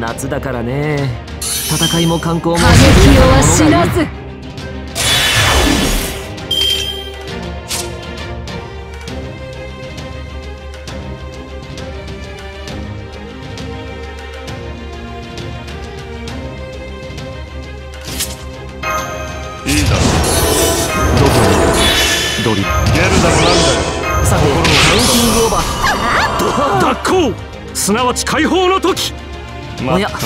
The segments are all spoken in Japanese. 夏だからね、戦いも観光も過激をは死なず。いいだろう。どこにドリゲルダもなんだよ。さて、カウンティングオーバー。脱行、すなわち解放の時。おや、行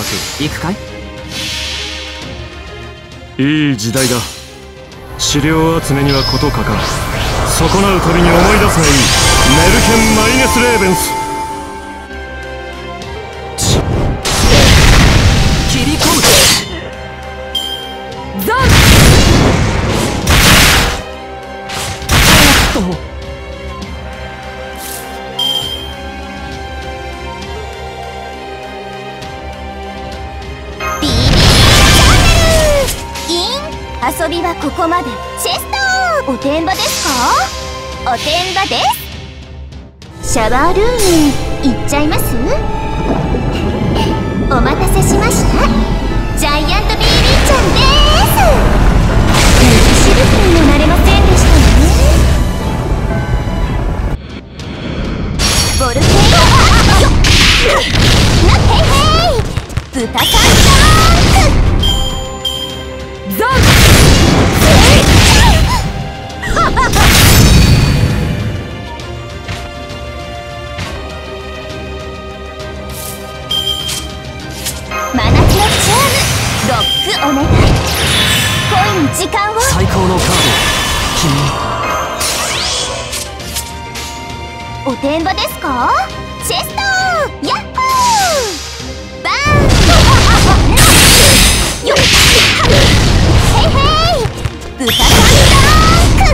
くかい？いい時代だ。資料集めには事欠かん。損なうたびに思い出すがいい。メルケン・マイネス・レーベンス。遊びはここまで。シェスター、おてんばですか？おてんばです。シャワールームに行っちゃいます？お待たせしました、ジャイアントビービーちゃんです。シルクにもなれませんでしたね。ボルケイナヘイヘイ豚カンジャーンゾン。お願い、恋に時間を。最高のカード、君。おてんばですか？チェストー、ヤッホー、バーンよっ、ヘイヘイブタカンダーク。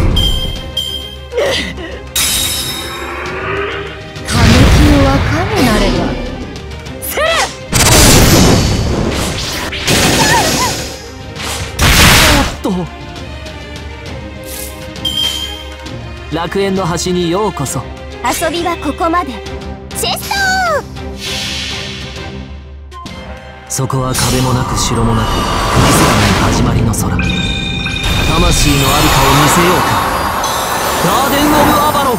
カネキヨは神なれば。楽園の端にようこそ。遊びはここまで。チェストー。そこは壁もなく城もなく、見せられない始まりの空。魂のありかを見せようか、ガーデン・オブ・アバロン。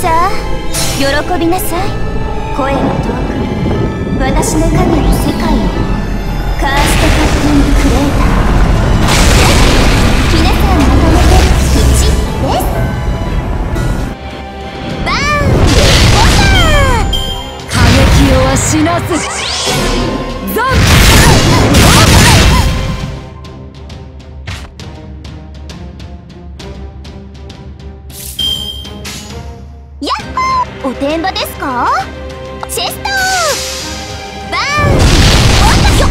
さあ、喜びなさい。声は遠く、私の影の世界を。カーストカッティングクレーター、皆さんまとめて1です。バーンボター、過激をは死なず。ゾン。やっほー、おてんばですか？チェストー、バーンボンダよ。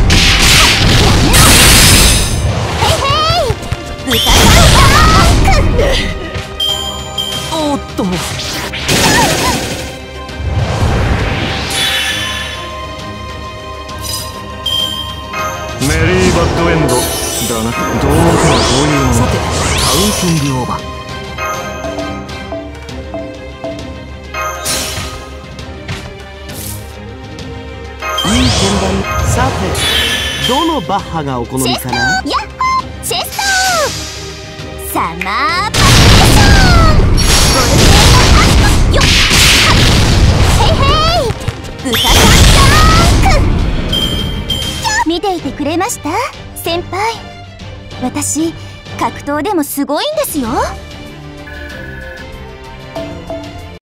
ヘイヘイブタカンダーク。おっと、メリーバッドエンドだな。どうかはこういうもの。さて、カウンティングオーバー。さて、どのバッハがお好みかな？チェストー、ヤッホー、チェストー、サマーバケーション。ボルケーノアッコよっ、ヘイヘイブタカンダーク。見ていてくれました？先輩、私、格闘でもすごいんですよ。